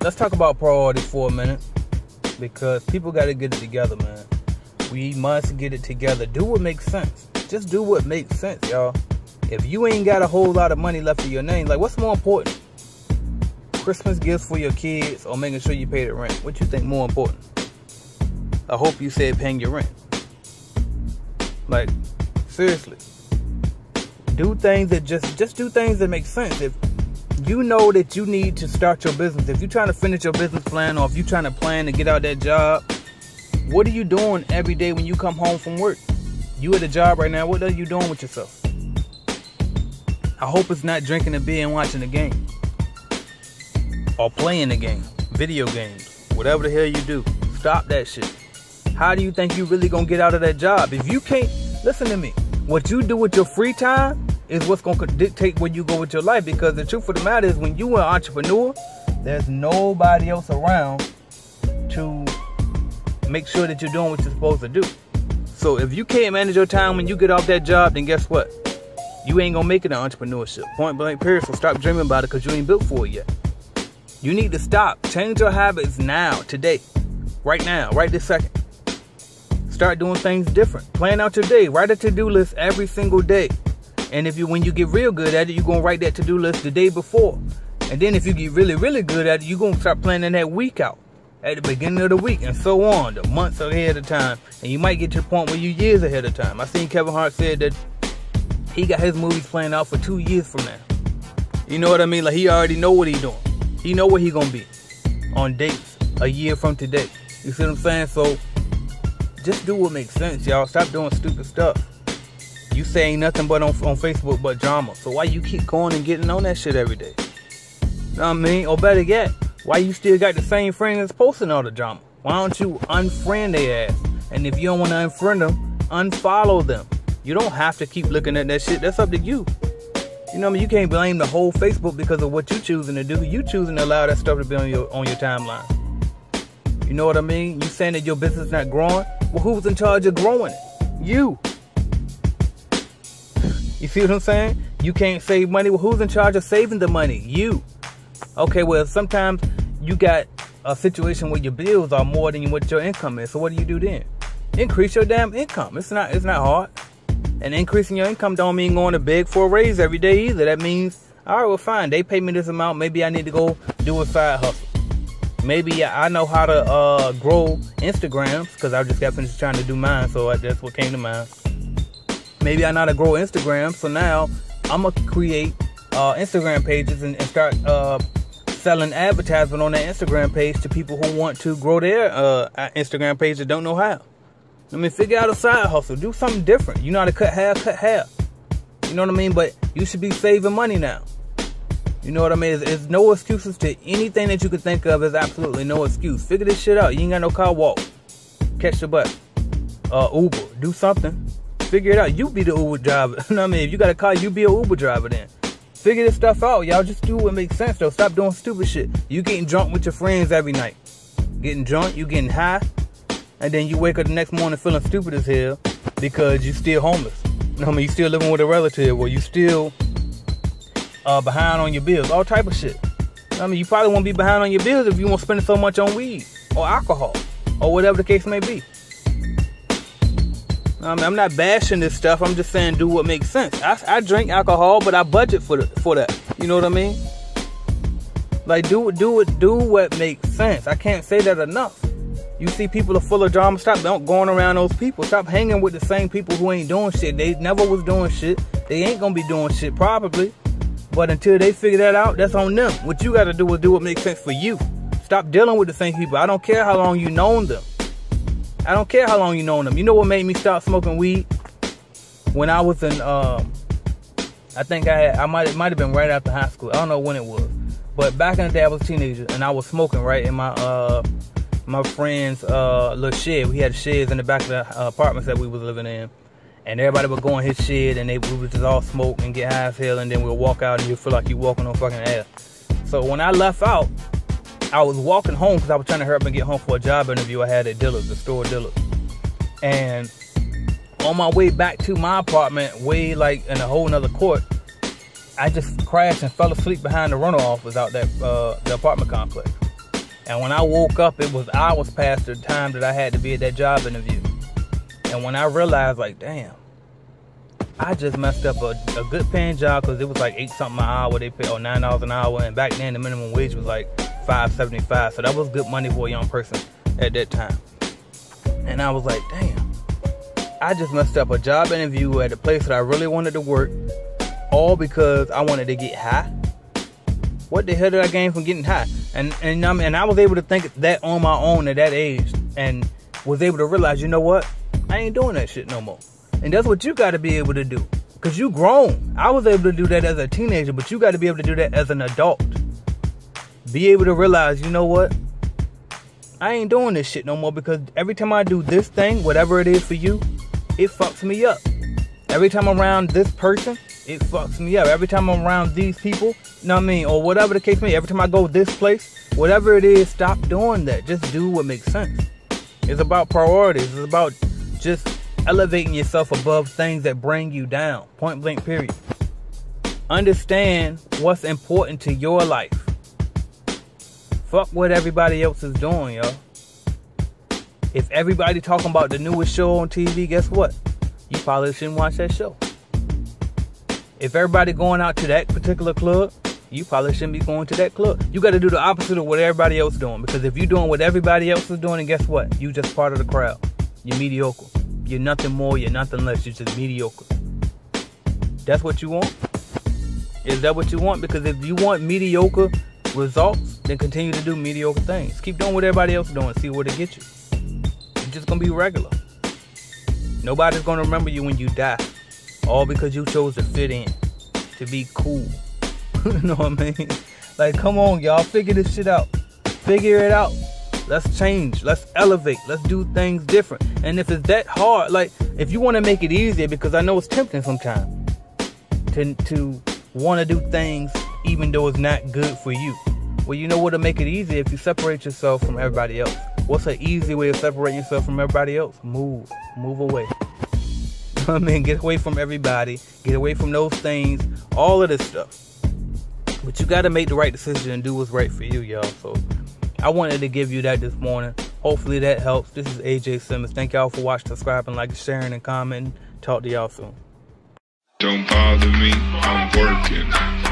Let's talk about priorities for a minute, because people got to get it together, man. We must get it together. Do what makes sense. Just do what makes sense, y'all. If you ain't got a whole lot of money left in your name, like, what's more important? Christmas gifts for your kids or making sure you pay the rent? What you think more important? I hope you said paying your rent. Like, seriously. Do things that just do things that make sense. If you know that you need to start your business, if you're trying to finish your business plan, or if you're trying to plan to get out that job, what are you doing every day when you come home from work? You at a job right now, what are you doing with yourself? I hope it's not drinking a beer and watching a game. Or playing a game, video games, whatever the hell you do. Stop that shit. How do you think you really gonna get out of that job? If you can't, listen to me, what you do with your free time is what's gonna dictate where you go with your life. Because the truth of the matter is, when you are an entrepreneur, there's nobody else around to make sure that you're doing what you're supposed to do. So if you can't manage your time when you get off that job, then guess what? You ain't gonna make it in entrepreneurship. Point blank period. So stop dreaming about it, because you ain't built for it yet. You need to stop. Change your habits now, today, right now, right this second. Start doing things different. Plan out your day. Write a to-do list every single day. And if you, when you get real good at it, you're gonna write that to-do list the day before. And then if you get really, really good at it, you're gonna start planning that week out, at the beginning of the week, and so on, the months ahead of time. And you might get to the point where you're years ahead of time. I seen Kevin Hart said that he got his movies planned out for 2 years from now. You know what I mean? Like, he already know what he's doing. He know where he gonna be on dates a year from today. You see what I'm saying? So just do what makes sense, y'all. Stop doing stupid stuff. You say ain't nothing but on Facebook but drama. So why you keep going and getting on that shit every day? Know what I mean? Or better yet, why you still got the same friend that's posting all the drama? Why don't you unfriend their ass? And if you don't want to unfriend them, unfollow them. You don't have to keep looking at that shit. That's up to you. You know what I mean? You can't blame the whole Facebook because of what you choosing to do. You choosing to allow that stuff to be on your timeline. You know what I mean? You saying that your business is not growing? Well, who's in charge of growing it? You. You see what I'm saying? You can't save money. Well, who's in charge of saving the money? You. Okay, well, sometimes you got a situation where your bills are more than what your income is. So what do you do then? Increase your damn income. It's not hard. And increasing your income don't mean going to beg for a raise every day either. That means, all right, well, fine. They pay me this amount. Maybe I need to go do a side hustle. Maybe I know how to grow Instagrams, because I just got finished trying to do mine. So that's what came to mind. Maybe I know how to grow Instagram, so now I'm going to create Instagram pages and start selling advertisement on that Instagram page to people who want to grow their Instagram page that don't know how. I mean, figure out a side hustle. Do something different. You know how to cut hair. You know what I mean? But you should be saving money now. You know what I mean? There's no excuses to anything that you can think of. There's absolutely no excuse. Figure this shit out. You ain't got no car, walk. Catch the bus. Uber. Do something. Figure it out. You be the Uber driver. You know what I mean? If you got a car, you be an Uber driver then. Figure this stuff out, y'all. Just do what makes sense, though. Stop doing stupid shit. You getting drunk with your friends every night. Getting drunk, you getting high, and then you wake up the next morning feeling stupid as hell because you still homeless. You know what I mean? You still living with a relative, or you still behind on your bills. All type of shit. You know I mean? You probably won't be behind on your bills if you won't spend so much on weed or alcohol or whatever the case may be. I mean, I'm not bashing this stuff. I'm just saying do what makes sense. I drink alcohol, but I budget for that. You know what I mean? Like, do what makes sense. I can't say that enough. You see, people are full of drama. Stop going around those people. Stop hanging with the same people who ain't doing shit. They never was doing shit. They ain't gonna be doing shit probably. But until they figure that out, that's on them. What you gotta do is do what makes sense for you. Stop dealing with the same people. I don't care how long you known them. I don't care how long you known them. You know what made me stop smoking weed? When I was in, I think it might have been right after high school. I don't know when it was, but back in the day I was a teenager and I was smoking right in my my friend's little shed. We had sheds in the back of the apartments that we was living in, and everybody would go in his shed and we would just all smoke and get high as hell, and then we'll walk out and you feel like you're walking on fucking air. So when I left out, I was walking home because I was trying to hurry up and get home for a job interview I had at Dillard's, the store Dillard's. And on my way back to my apartment, way like in a whole nother court, I just crashed and fell asleep behind the runoff without that the apartment complex. And when I woke up, it was hours past the time that I had to be at that job interview. And when I realized, like, damn, I just messed up a good paying job, because it was like $8 something an hour they paid, or $9 an hour. And back then, the minimum wage was like $5.75. So that was good money for a young person at that time. And I was like, damn, I just messed up a job interview at a place that I really wanted to work, all because I wanted to get high. What the hell did I gain from getting high? And I was able to think that on my own at that age, and was able to realize, you know what? I ain't doing that shit no more. And that's what you got to be able to do, because you grown. I was able to do that as a teenager, but you got to be able to do that as an adult. Be able to realize, you know what? I ain't doing this shit no more, because every time I do this thing, whatever it is for you, it fucks me up. Every time I'm around this person, it fucks me up. Every time I'm around these people, you know what I mean? Or whatever the case may be, every time I go this place, whatever it is, stop doing that. Just do what makes sense. It's about priorities. It's about just elevating yourself above things that bring you down. Point blank, period. Understand what's important to your life. Fuck what everybody else is doing, y'all. If everybody talking about the newest show on TV, guess what? You probably shouldn't watch that show. If everybody going out to that particular club, you probably shouldn't be going to that club. You got to do the opposite of what everybody else is doing. Because if you're doing what everybody else is doing, then guess what? You just part of the crowd. You're mediocre. You're nothing more. You're nothing less. You're just mediocre. That's what you want? Is that what you want? Because if you want mediocre results, then continue to do mediocre things. Keep doing what everybody else is doing. See where to get you. You're just going to be regular. Nobody's going to remember you when you die. All because you chose to fit in. To be cool. You know what I mean? Like, come on, y'all. Figure this shit out. Figure it out. Let's change. Let's elevate. Let's do things different. And if it's that hard, like, if you want to make it easier, because I know it's tempting sometimes to want to do things even though it's not good for you. Well, you know what will make it easier? If you separate yourself from everybody else. What's an easy way to separate yourself from everybody else? Move. Move away. I mean, get away from everybody. Get away from those things. All of this stuff. But you got to make the right decision and do what's right for you, y'all. So I wanted to give you that this morning. Hopefully that helps. This is AJ Simmons. Thank y'all for watching, subscribing, liking, sharing, and commenting. Talk to y'all soon. Don't bother me. I'm working.